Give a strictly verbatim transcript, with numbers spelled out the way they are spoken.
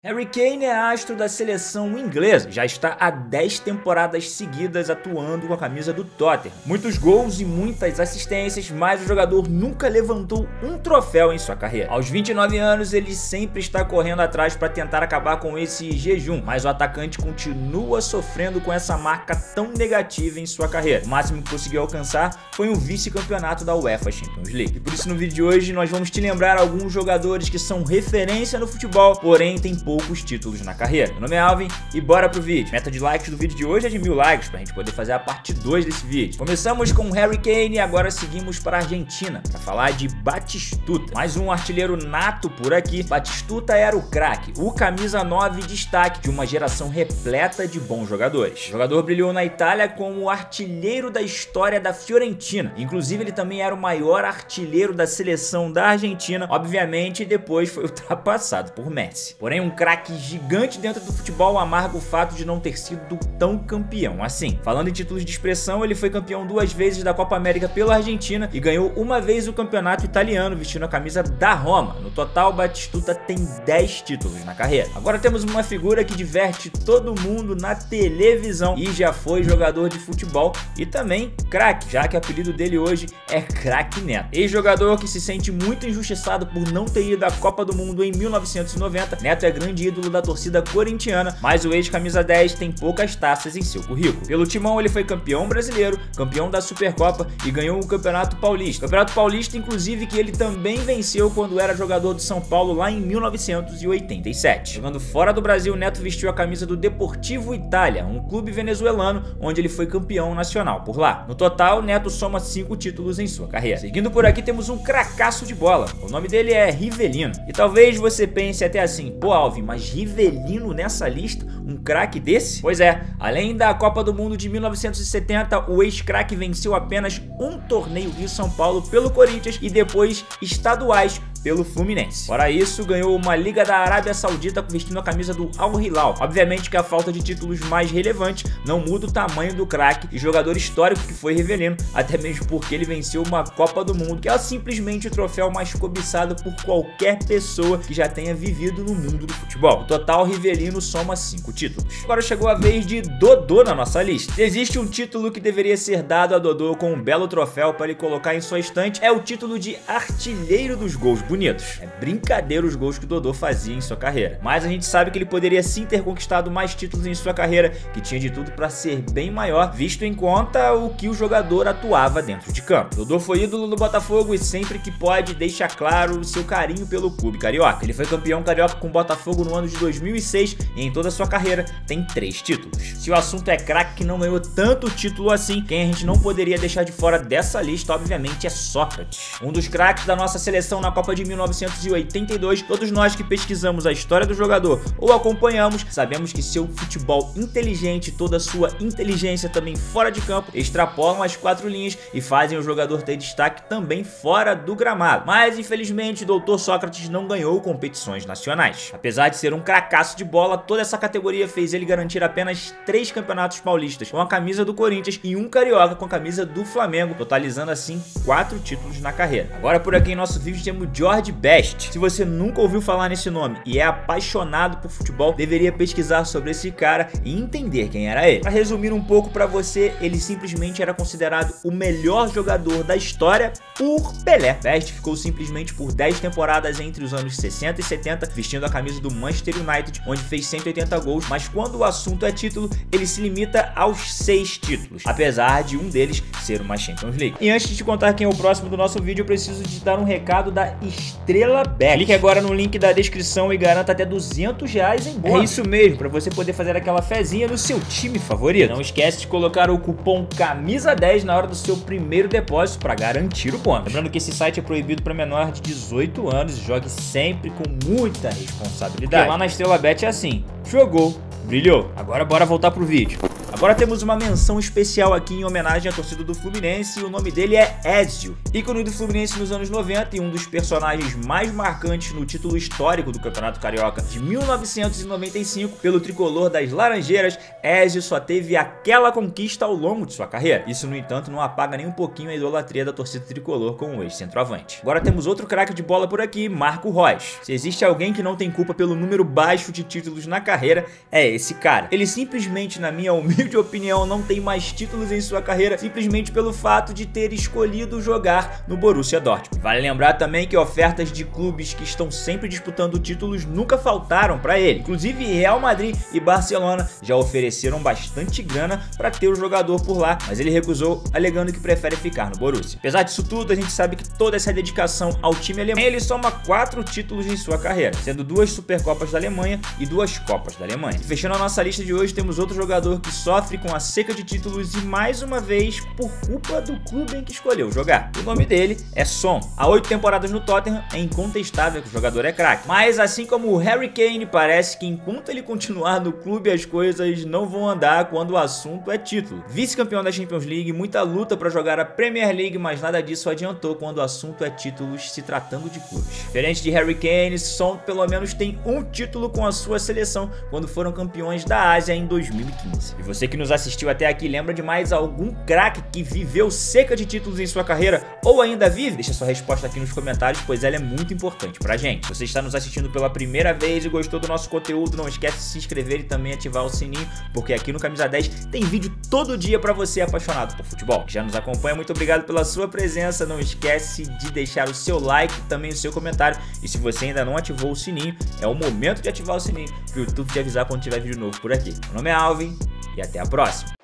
Harry Kane é astro da seleção inglesa, já está há dez temporadas seguidas atuando com a camisa do Tottenham. Muitos gols e muitas assistências, mas o jogador nunca levantou um troféu em sua carreira. Aos vinte e nove anos, ele sempre está correndo atrás para tentar acabar com esse jejum, mas o atacante continua sofrendo com essa marca tão negativa em sua carreira. O máximo que conseguiu alcançar foi um vice-campeonato da UEFA Champions League. E por isso, no vídeo de hoje, nós vamos te lembrar alguns jogadores que são referência no futebol, porém tem poucos títulos na carreira. Meu nome é Alvin e bora pro vídeo. Meta de likes do vídeo de hoje é de mil likes pra gente poder fazer a parte dois desse vídeo. Começamos com Harry Kane e agora seguimos para a Argentina para falar de Batistuta. Mais um artilheiro nato por aqui. Batistuta era o craque, o camisa nove destaque de uma geração repleta de bons jogadores. O jogador brilhou na Itália como o artilheiro da história da Fiorentina. Inclusive ele também era o maior artilheiro da seleção da Argentina. Obviamente depois foi ultrapassado por Messi. Porém um craque gigante dentro do futebol amarga o fato de não ter sido tão campeão assim. Falando em títulos de expressão, ele foi campeão duas vezes da Copa América pela Argentina e ganhou uma vez o campeonato italiano vestindo a camisa da Roma. No total, Batistuta tem dez títulos na carreira. Agora temos uma figura que diverte todo mundo na televisão e já foi jogador de futebol e também craque, já que o apelido dele hoje é Craque Neto. Ex-jogador que se sente muito injustiçado por não ter ido à Copa do Mundo em mil novecentos e noventa, Neto é grande grande ídolo da torcida corintiana, mas o ex-camisa dez tem poucas taças em seu currículo. Pelo Timão, ele foi campeão brasileiro, campeão da Supercopa e ganhou o Campeonato Paulista. Campeonato Paulista, inclusive, que ele também venceu quando era jogador do São Paulo lá em mil novecentos e oitenta e sete. Jogando fora do Brasil, Neto vestiu a camisa do Deportivo Itália, um clube venezuelano, onde ele foi campeão nacional por lá. No total, Neto soma cinco títulos em sua carreira. Seguindo por aqui, temos um cracaço de bola. O nome dele é Rivelino. E talvez você pense até assim, pô Alves, mas Rivelino nessa lista? Um craque desse? Pois é, além da Copa do Mundo de mil novecentos e setenta, o ex-craque venceu apenas um torneio em São Paulo pelo Corinthians e depois estaduais pelo Fluminense. Fora isso, ganhou uma Liga da Arábia Saudita vestindo a camisa do Al-Hilal. Obviamente que a falta de títulos mais relevante não muda o tamanho do craque e jogador histórico que foi Rivelino, até mesmo porque ele venceu uma Copa do Mundo, que é simplesmente o troféu mais cobiçado por qualquer pessoa que já tenha vivido no mundo do futebol. No total, Rivelino soma cinco títulos. Agora chegou a vez de Dodô na nossa lista. Existe um título que deveria ser dado a Dodô com um belo troféu para ele colocar em sua estante, é o título de artilheiro dos gols bonitos. É brincadeira os gols que o Dodô fazia em sua carreira. Mas a gente sabe que ele poderia sim ter conquistado mais títulos em sua carreira, que tinha de tudo para ser bem maior, visto em conta o que o jogador atuava dentro de campo. Dodô foi ídolo do Botafogo e sempre que pode deixa claro o seu carinho pelo clube carioca. Ele foi campeão carioca com o Botafogo no ano de dois mil e seis e em toda a sua carreira tem três títulos. Se o assunto é craque que não ganhou tanto título assim, quem a gente não poderia deixar de fora dessa lista, obviamente, é Sócrates. Um dos craques da nossa seleção na Copa de mil novecentos e oitenta e dois, todos nós que pesquisamos a história do jogador ou acompanhamos, sabemos que seu futebol inteligente, toda sua inteligência também fora de campo, extrapolam as quatro linhas e fazem o jogador ter destaque também fora do gramado. Mas, infelizmente, o doutor Sócrates não ganhou competições nacionais. Apesar de ser um cracaço de bola, toda essa categoria fez ele garantir apenas três campeonatos paulistas com a camisa do Corinthians e um carioca com a camisa do Flamengo, totalizando assim quatro títulos na carreira. Agora por aqui em nosso vídeo temos George Best. Se você nunca ouviu falar nesse nome e é apaixonado por futebol, deveria pesquisar sobre esse cara e entender quem era ele. Para resumir um pouco para você, ele simplesmente era considerado o melhor jogador da história por Pelé. Best ficou simplesmente por dez temporadas entre os anos sessenta e setenta, vestindo a camisa do Manchester United, onde fez cento e oitenta gols, mas quando o assunto é título, ele se limita aos seis títulos, apesar de um deles ser uma Champions League. E antes de te contar quem é o próximo do nosso vídeo, eu preciso te dar um recado da Estrela Bet. Clique agora no link da descrição e garanta até duzentos reais em bônus. É isso mesmo, para você poder fazer aquela fezinha no seu time favorito. Não esquece de colocar o cupom camisa dez na hora do seu primeiro depósito para garantir o bônus. Lembrando que esse site é proibido para menor de dezoito anos e jogue sempre com muita responsabilidade. Porque lá na Estrela Bet é assim, jogou, brilhou. Agora bora voltar pro vídeo. Agora temos uma menção especial aqui em homenagem à torcida do Fluminense, e o nome dele é Ezio, ícone do Fluminense nos anos noventa e um dos personagens mais marcantes no título histórico do Campeonato Carioca de mil novecentos e noventa e cinco pelo tricolor das Laranjeiras. Ezio só teve aquela conquista ao longo de sua carreira. Isso, no entanto, não apaga nem um pouquinho a idolatria da torcida tricolor com o ex-centroavante. Agora temos outro craque de bola por aqui, Marco Reus. Se existe alguém que não tem culpa pelo número baixo de títulos na carreira, é esse cara. Ele simplesmente, na minha humilde opinião, não tem mais títulos em sua carreira, simplesmente pelo fato de ter escolhido jogar no Borussia Dortmund. Vale lembrar também que ofertas de clubes que estão sempre disputando títulos nunca faltaram para ele. Inclusive Real Madrid e Barcelona já ofereceram bastante grana para ter o jogador por lá, mas ele recusou, alegando que prefere ficar no Borussia. Apesar disso tudo, a gente sabe que toda essa dedicação ao time alemão, ele soma quatro títulos em sua carreira, sendo duas Supercopas da Alemanha e duas Copas da Alemanha. E fechando a nossa lista de hoje, temos outro jogador que sofre com a seca de títulos e mais uma vez por culpa do clube em que escolheu jogar. O nome dele é Son. Há oito temporadas no Tottenham, é incontestável que o jogador é craque, mas assim como o Harry Kane, parece que enquanto ele continuar no clube as coisas não vão andar quando o assunto é título. Vice-campeão da Champions League, muita luta para jogar a Premier League, mas nada disso adiantou quando o assunto é títulos se tratando de clubes. Diferente de Harry Kane, Son pelo menos tem um título com a sua seleção quando foram campeões da Ásia em dois mil e quinze. E você que nos assistiu até aqui, lembra de mais algum craque que viveu seca de títulos em sua carreira ou ainda vive? Deixa sua resposta aqui nos comentários, pois ela é muito importante pra gente. Se você está nos assistindo pela primeira vez e gostou do nosso conteúdo, não esquece de se inscrever e também ativar o sininho, porque aqui no Camisa dez tem vídeo todo dia pra você apaixonado por futebol. Já nos acompanha, muito obrigado pela sua presença, não esquece de deixar o seu like e também o seu comentário, e se você ainda não ativou o sininho, é o momento de ativar o sininho para o YouTube te avisar quando tiver vídeo novo por aqui. Meu nome é Alvin e até a próxima.